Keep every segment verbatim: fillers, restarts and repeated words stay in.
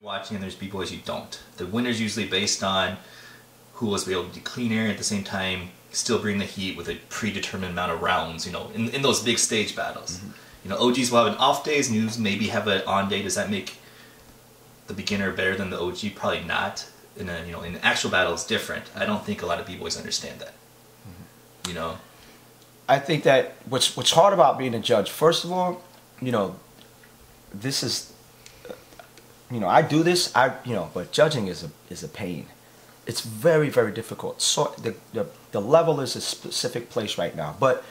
Watching, and there's b-boys you don't. The winner's usually based on who was able to be cleaner and at the same time still bring the heat with a predetermined amount of rounds, you know, in, in those big stage battles. Mm-hmm. You know, O Gs will have an off days, and maybe have an on day. Does that make the beginner better than the O G? Probably not. In a, you know, in an actual battle it's different. I don't think a lot of b-boys understand that. Mm-hmm. You know? I think that what's, what's hard about being a judge, first of all, you know, this is... You know, I do this, I, you know, but judging is a, is a pain. It's very, very difficult. So the, the, the level is a specific place right now. But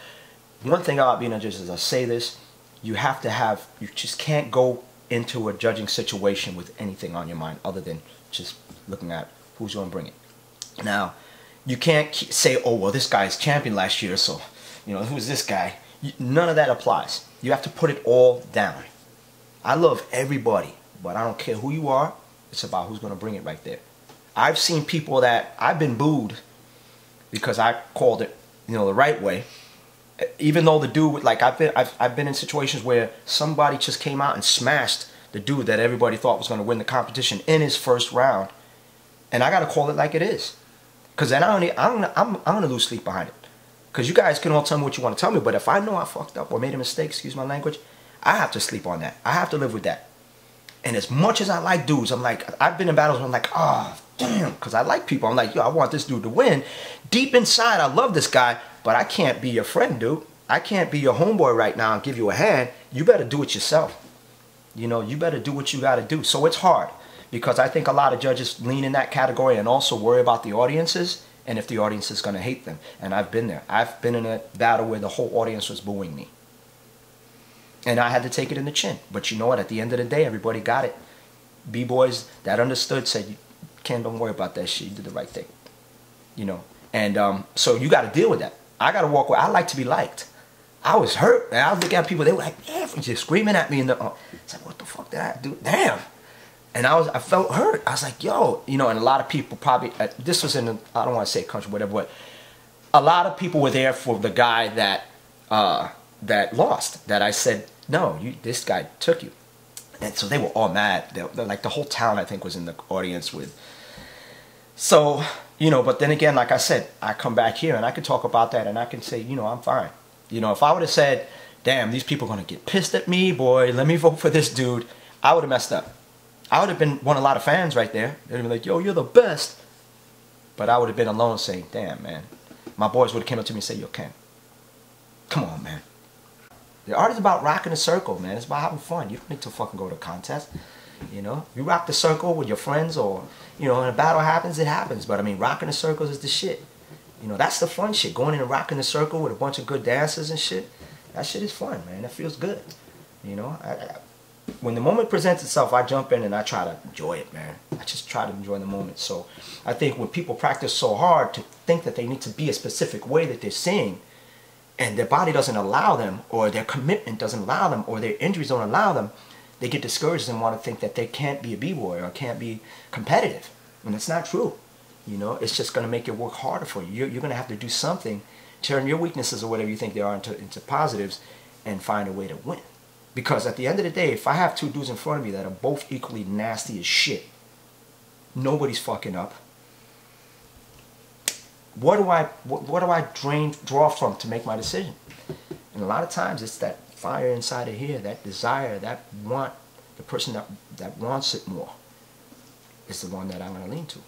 one thing about being a judge is, I say this, you have to have, you just can't go into a judging situation with anything on your mind other than just looking at who's going to bring it. Now, you can't say, oh, well, this guy's champion last year, so, you know, who's this guy? None of that applies. You have to put it all down. I love everybody. But I don't care who you are, it's about who's going to bring it right there. I've seen people that I've been booed because I called it, you know, the right way. Even though the dude, like I've been, I've, I've been in situations where somebody just came out and smashed the dude that everybody thought was going to win the competition in his first round. And I got to call it like it is. Because then I don't, need, I don't I'm, I'm going to lose sleep behind it. Because you guys can all tell me what you want to tell me. But if I know I fucked up or made a mistake, excuse my language, I have to sleep on that. I have to live with that. And as much as I like dudes, I'm like, I've been in battles where I'm like, ah, oh, damn, because I like people. I'm like, yo, I want this dude to win. Deep inside, I love this guy, but I can't be your friend, dude. I can't be your homeboy right now and give you a hand. You better do it yourself. You know, you better do what you got to do. So it's hard because I think a lot of judges lean in that category and also worry about the audiences and if the audience is going to hate them. And I've been there. I've been in a battle where the whole audience was booing me. And I had to take it in the chin. But you know what? At the end of the day, everybody got it. B-boys that understood said, Ken, don't worry about that shit. You did the right thing. You know? And um, so you got to deal with that. I got to walk away. I like to be liked. I was hurt. And I was looking at people. They were like, eh, just screaming at me. And uh, it's like, what the fuck did I do? Damn. And I, was, I felt hurt. I was like, yo. You know, and a lot of people probably, uh, this was in, the, I don't want to say country, whatever, but a lot of people were there for the guy that, uh, that lost. That I said, no, you, this guy took you. And so they were all mad. They, like the whole town, I think, was in the audience with. So, you know, but then again, like I said, I come back here and I can talk about that and I can say, you know, I'm fine. You know, if I would have said, damn, these people are going to get pissed at me, boy, let me vote for this dude, I would have messed up. I would have been won a lot of fans right there. They'd be like, yo, you're the best. But I would have been alone saying, damn, man. My boys would have came up to me and said, yo, Ken, come on, man. The art is about rocking a circle, man. It's about having fun. You don't need to fucking go to a contest, you know. You rock the circle with your friends or, you know, when a battle happens, it happens. But, I mean, rocking the circles is the shit. You know, that's the fun shit. Going in and rocking the circle with a bunch of good dancers and shit, that shit is fun, man. That feels good, you know. I, I, when the moment presents itself, I jump in and I try to enjoy it, man. I just try to enjoy the moment. So I think when people practice so hard to think that they need to be a specific way that they're seeing, and their body doesn't allow them, or their commitment doesn't allow them, or their injuries don't allow them, they get discouraged and want to think that they can't be a b-boy or can't be competitive. And it's not true. You know, it's just going to make it work harder for you. You're, you're going to have to do something, turn your weaknesses or whatever you think they are into, into positives, and find a way to win. Because at the end of the day, if I have two dudes in front of me that are both equally nasty as shit, nobody's fucking up. What do I, what, what do I drain, draw from to make my decision? And a lot of times it's that fire inside of here, that desire, that want, the person that, that wants it more is the one that I'm going to lean to.